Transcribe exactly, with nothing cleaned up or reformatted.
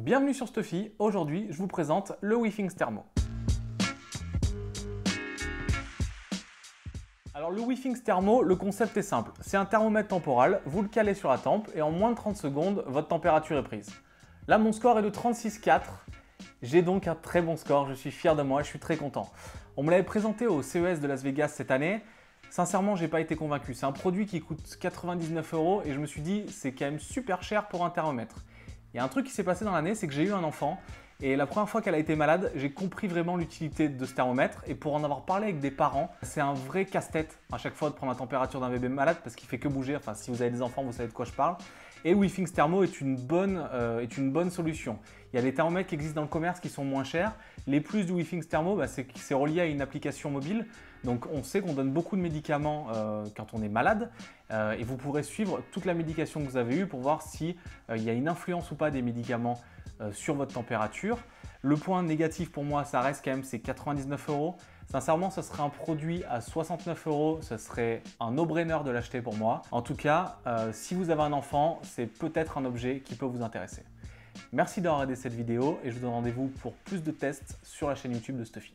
Bienvenue sur Stuffi, aujourd'hui je vous présente le Withings Thermo. Alors le Withings Thermo, le concept est simple, c'est un thermomètre temporal, vous le calez sur la tempe et en moins de trente secondes, votre température est prise. Là mon score est de trente-six virgule quatre, j'ai donc un très bon score, je suis fier de moi, je suis très content. On me l'avait présenté au C E S de Las Vegas cette année, sincèrement j'ai pas été convaincu, c'est un produit qui coûte quatre-vingt-dix-neuf euros et je me suis dit c'est quand même super cher pour un thermomètre. Il y a un truc qui s'est passé dans l'année, c'est que j'ai eu un enfant et la première fois qu'elle a été malade, j'ai compris vraiment l'utilité de ce thermomètre et pour en avoir parlé avec des parents, c'est un vrai casse-tête à chaque fois de prendre la température d'un bébé malade parce qu'il fait que bouger, enfin si vous avez des enfants, vous savez de quoi je parle. Et Withings Thermo est une bonne, euh, est une bonne solution. Il y a des thermomètres qui existent dans le commerce qui sont moins chers. Les plus du Withings Thermo, bah, c'est que c'est relié à une application mobile. Donc on sait qu'on donne beaucoup de médicaments euh, quand on est malade euh, et vous pourrez suivre toute la médication que vous avez eue pour voir s'il euh, y a une influence ou pas des médicaments euh, sur votre température. Le point négatif pour moi, ça reste quand même ces quatre-vingt-dix-neuf euros. Sincèrement, ce serait un produit à soixante-neuf euros, ce serait un no-brainer de l'acheter pour moi. En tout cas, euh, si vous avez un enfant, c'est peut-être un objet qui peut vous intéresser. Merci d'avoir regardé cette vidéo et je vous donne rendez-vous pour plus de tests sur la chaîne YouTube de Stuffi.